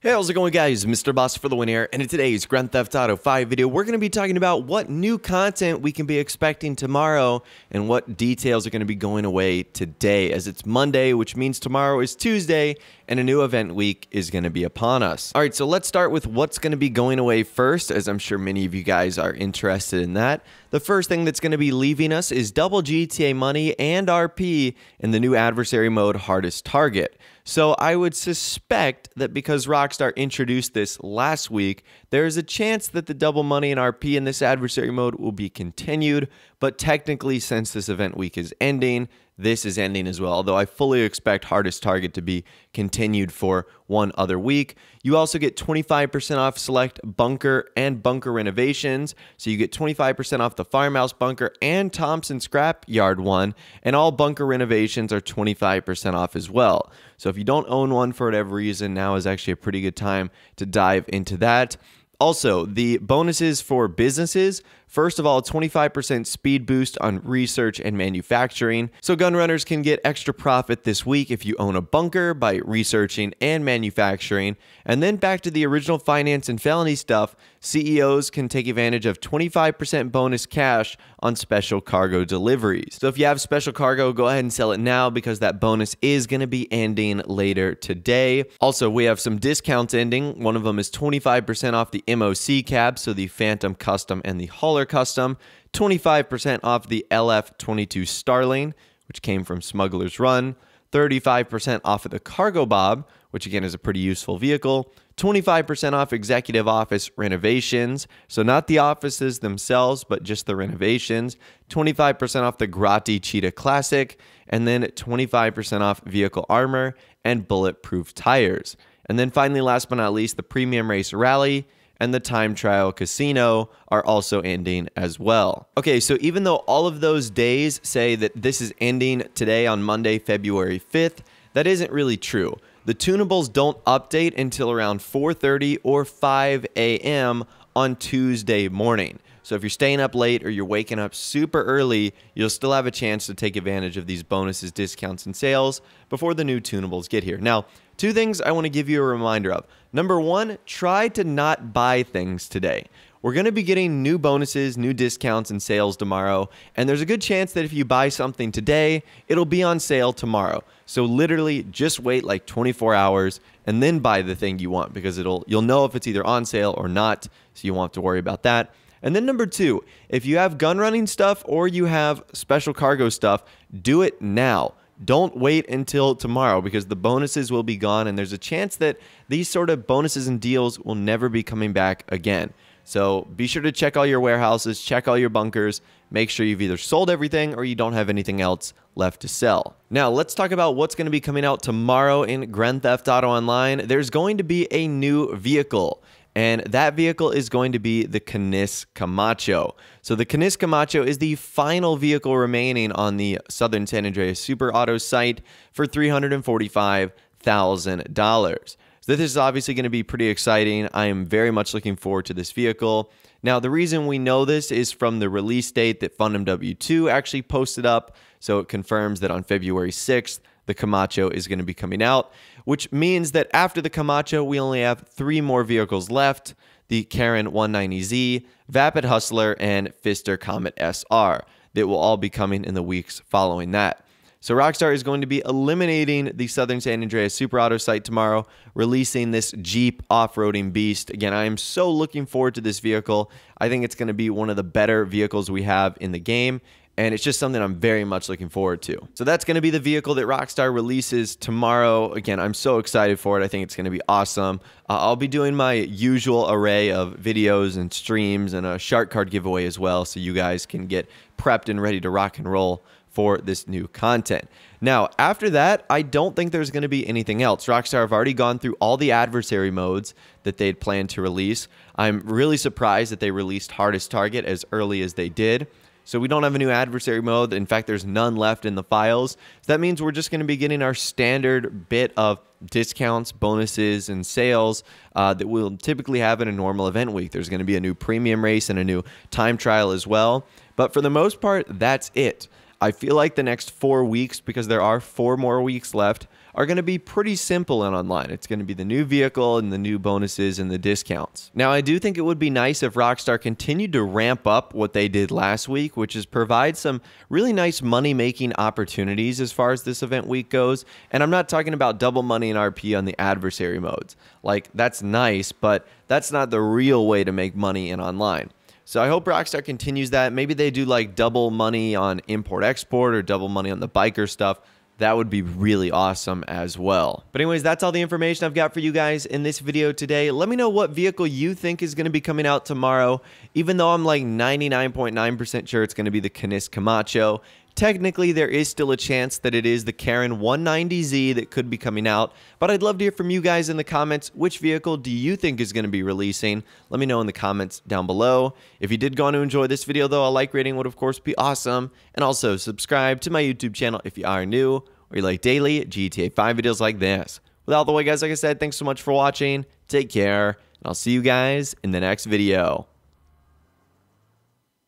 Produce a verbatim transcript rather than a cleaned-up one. Hey, how's it going guys? Mister Boss for The Win here, and in today's Grand Theft Auto five video, we're going to be talking about what new content we can be expecting tomorrow and what details are going to be going away today, as it's Monday, which means tomorrow is Tuesday, and a new event week is going to be upon us. Alright, so let's start with what's going to be going away first, as I'm sure many of you guys are interested in that. The first thing that's going to be leaving us is double G T A money and R P in the new adversary mode, Hardest Target. So I would suspect that because Rockstar introduced this last week, there is a chance that the double money and R P in this adversary mode will be continued, but technically since this event week is ending, this is ending as well, although I fully expect Hardest Target to be continued for one other week. You also get twenty-five percent off select bunker and bunker renovations, so you get twenty-five percent off the Firemouse Bunker and Thompson Scrap Yard One, and all bunker renovations are twenty-five percent off as well. So if you don't own one for whatever reason, now is actually a pretty good time to dive into that. Also, the bonuses for businesses. First of all, twenty-five percent speed boost on research and manufacturing. So gun runners can get extra profit this week if you own a bunker by researching and manufacturing. And then back to the original finance and felony stuff, C E Os can take advantage of twenty-five percent bonus cash on special cargo deliveries. So if you have special cargo, go ahead and sell it now because that bonus is going to be ending later today. Also, we have some discounts ending. One of them is twenty-five percent off the M O C cab, so the Phantom Custom and the Hauler Custom, twenty-five percent off the L F twenty-two Starlane, which came from Smuggler's Run, thirty-five percent off of the Cargo Bob, which again is a pretty useful vehicle, twenty-five percent off executive office renovations, so not the offices themselves, but just the renovations, twenty-five percent off the Grotti Cheetah Classic, and then twenty-five percent off vehicle armor and bulletproof tires. And then finally, last but not least, the Premium Race Rally and the Time Trial Casino are also ending as well. Okay, so even though all of those days say that this is ending today on Monday, February fifth, that isn't really true. The tunables don't update until around four thirty or five A M on Tuesday morning. So if you're staying up late or you're waking up super early, you'll still have a chance to take advantage of these bonuses, discounts, and sales before the new tunables get here. Now, two things I want to give you a reminder of. Number one, try to not buy things today. We're going to be getting new bonuses, new discounts, and sales tomorrow, and there's a good chance that if you buy something today, it'll be on sale tomorrow. So literally just wait like twenty-four hours and then buy the thing you want, because it'll you'll know if it's either on sale or not, so you won't have to worry about that. And then number two, if you have gun running stuff or you have special cargo stuff, do it now. Don't wait until tomorrow because the bonuses will be gone and there's a chance that these sort of bonuses and deals will never be coming back again. So be sure to check all your warehouses, check all your bunkers, make sure you've either sold everything or you don't have anything else left to sell. Now let's talk about what's going to be coming out tomorrow in Grand Theft Auto Online. There's going to be a new vehicle, and that vehicle is going to be the Canis Kamacho. So the Canis Kamacho is the final vehicle remaining on the Southern San Andreas Super Auto site for three hundred forty-five thousand dollars. So this is obviously going to be pretty exciting. I am very much looking forward to this vehicle. Now, the reason we know this is from the release date that FundMW two actually posted up. So it confirms that on February sixth, the Kamacho is going to be coming out, which means that after the Kamacho, we only have three more vehicles left: the Karin one ninety Z, Vapid Hustler, and Fister Comet S R. That will all be coming in the weeks following that. So Rockstar is going to be eliminating the Southern San Andreas Super Auto site tomorrow, releasing this Jeep off-roading beast. Again, I am so looking forward to this vehicle. I think it's going to be one of the better vehicles we have in the game, and it's just something I'm very much looking forward to. So that's going to be the vehicle that Rockstar releases tomorrow. Again, I'm so excited for it. I think it's going to be awesome. Uh, I'll be doing my usual array of videos and streams and a shark card giveaway as well, so you guys can get prepped and ready to rock and roll for this new content. Now, after that, I don't think there's going to be anything else. Rockstar have already gone through all the adversary modes that they'd planned to release. I'm really surprised that they released Hardest Target as early as they did. So we don't have a new adversary mode. In fact, there's none left in the files. So that means we're just going to be getting our standard bit of discounts, bonuses, and sales uh, that we'll typically have in a normal event week. There's going to be a new premium race and a new time trial as well. But for the most part, that's it. I feel like the next four weeks, because there are four more weeks left, are going to be pretty simple in online. It's going to be the new vehicle and the new bonuses and the discounts. Now, I do think it would be nice if Rockstar continued to ramp up what they did last week, which is provide some really nice money-making opportunities as far as this event week goes. And I'm not talking about double money and R P on the adversary modes. Like, that's nice, but that's not the real way to make money in online. So I hope Rockstar continues that. Maybe they do like double money on import-export or double money on the biker stuff. That would be really awesome as well. But anyways, that's all the information I've got for you guys in this video today. Let me know what vehicle you think is going to be coming out tomorrow. Even though I'm like ninety-nine point nine percent sure it's going to be the Canis Kamacho, technically there is still a chance that it is the Karin one ninety Z that could be coming out. But I'd love to hear from you guys in the comments. Which vehicle do you think is going to be releasing? Let me know in the comments down below. If you did go on to enjoy this video, though, a like rating would, of course, be awesome. And also subscribe to my YouTube channel if you are new or you like daily G T A five videos like this. With all the way, guys, like I said, thanks so much for watching. Take care, and I'll see you guys in the next video.